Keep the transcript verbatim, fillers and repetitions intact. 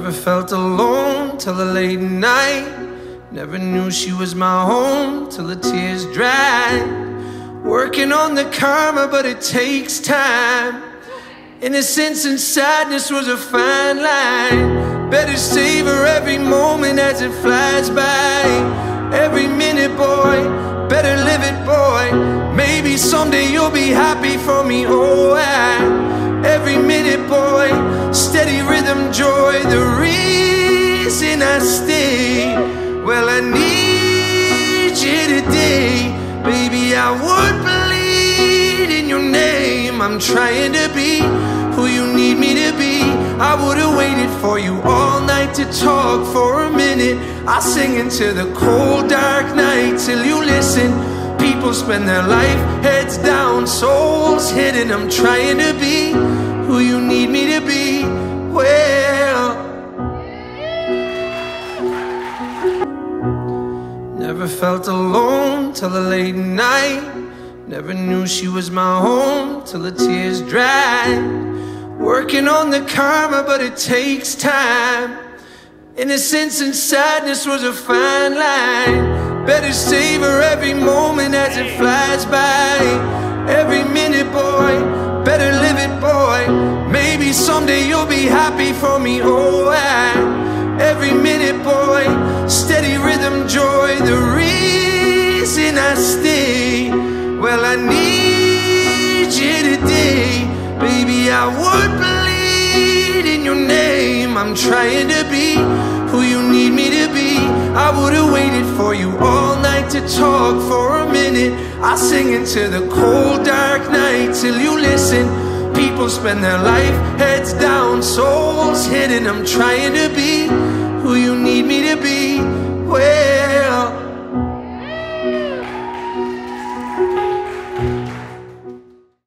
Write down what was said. Never felt alone till the late night. Never knew she was my home till the tears dried. Working on the karma, but it takes time. Innocence and sadness was a fine line. Better savor every moment as it flies by. Every minute, boy, better live it, boy. Maybe someday you'll be happy for me, oh, I. Every minute, boy, steady rhythm, joy. The reason I stay, well, I need you today. Baby, I would bleed in your name. I'm trying to be who you need me to be. I would've waited for you all night to talk for a minute. I sing into the cold, dark night till you listen. People spend their life heads down, souls hidden. I'm trying to be who you need me to be. Well, never felt alone till the late night. Never knew she was my home till the tears dried. Working on the karma, but it takes time. Innocence and sadness was a fine line. Better savor every moment as it flies by. Every minute, boy, better live it, boy. Maybe someday you'll be happy for me, oh, I. Every minute, boy, steady rhythm, joy. The reason I stay, well, I need you today. Baby, I would bleed in your name. I'm trying to be who you need me to be. I would've waited for you all night to talk for a minute. I sing into the cold, dark night till you listen. People spend their life heads down, souls hidden. I'm trying to be who you need.